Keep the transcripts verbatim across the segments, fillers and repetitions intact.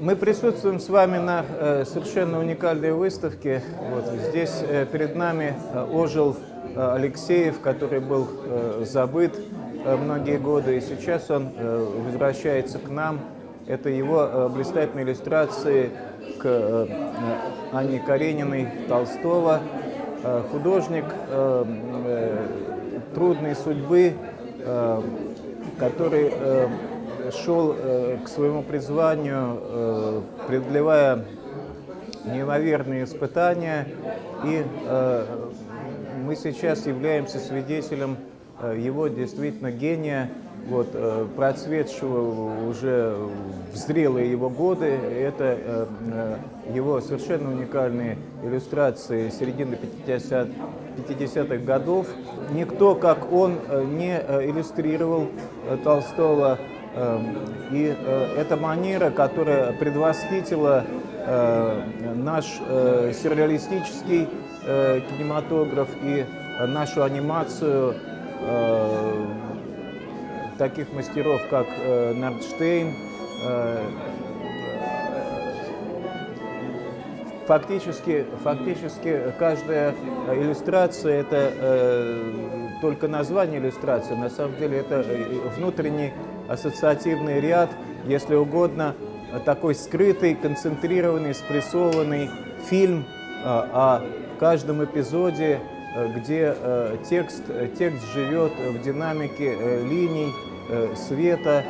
Мы присутствуем с вами на совершенно уникальной выставке. Вот здесь перед нами ожил Алексеев, который был забыт многие годы, и сейчас он возвращается к нам. Это его блистательные иллюстрации к Анне Карениной Толстого. Художник трудной судьбы, который шел к своему призванию, преодолевая неимоверные испытания, и мы сейчас являемся свидетелем его действительно гения, вот, процветшего уже в зрелые его годы. Это его совершенно уникальные иллюстрации середины пятидесятых годов. Никто, как он, не иллюстрировал Толстого. И эта манера, которая предвосхитила наш сюрреалистический кинематограф и нашу анимацию таких мастеров, как Норштейн, фактически, фактически каждая иллюстрация — это только название иллюстрации, на самом деле это внутренний ассоциативный ряд, если угодно, такой скрытый, концентрированный, спрессованный фильм о каждом эпизоде, где текст, текст живет в динамике линий, света,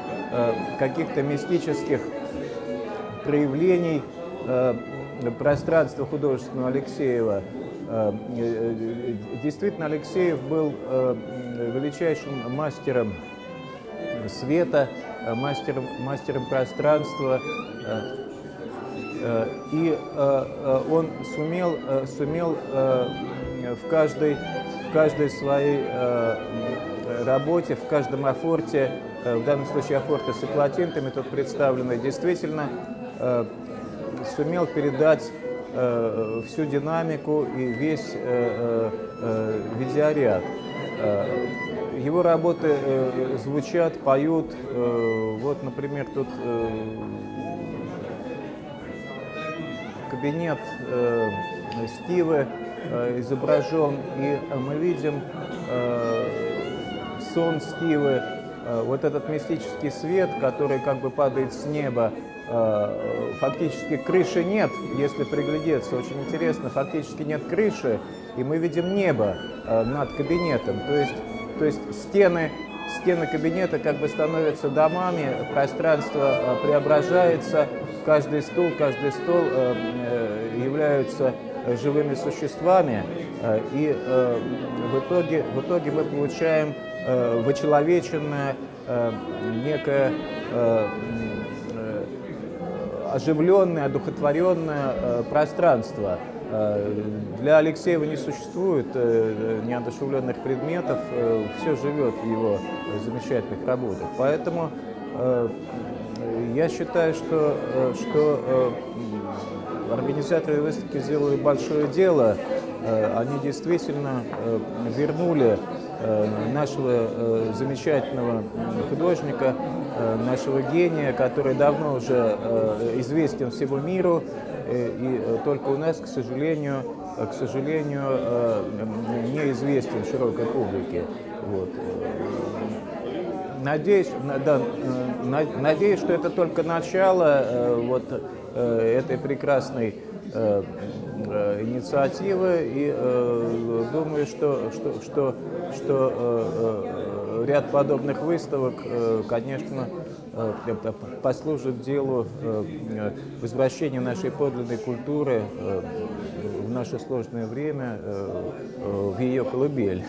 каких-то мистических проявлений пространства художественного Алексеева. Действительно, Алексеев был величайшим мастером света, мастером, мастером пространства, и он сумел, сумел в каждой, в каждой своей работе, в каждом афорте, в данном случае афорты с эплатинтами тут представлены, действительно сумел передать всю динамику и весь видеоряд. Его работы звучат, поют. Вот, например, тут кабинет Стивы изображен, и мы видим сон Стивы, вот этот мистический свет, который как бы падает с неба. Фактически крыши нет, если приглядеться, очень интересно, фактически нет крыши, и мы видим небо над кабинетом. То есть То есть стены, стены кабинета как бы становятся домами, пространство преображается, каждый стул, каждый стол являются живыми существами, и в итоге, в итоге мы получаем вочеловеченное, некое оживленное, одухотворенное пространство. Для Алексеева не существует неодушевленных предметов, все живет в его замечательных работах. Поэтому я считаю, что, что организаторы выставки сделали большое дело. Они действительно вернули нашего замечательного художника, нашего гения, который давно уже известен всему миру, и только у нас, к сожалению, к сожалению, неизвестен широкой публике. Вот. Надеюсь, да, надеюсь, что это только начало вот этой прекрасной инициативы, и э, думаю, что, что, что, что э, ряд подобных выставок, э, конечно, э, послужит делу э, возвращения нашей подлинной культуры э, в наше сложное время э, в ее колыбель.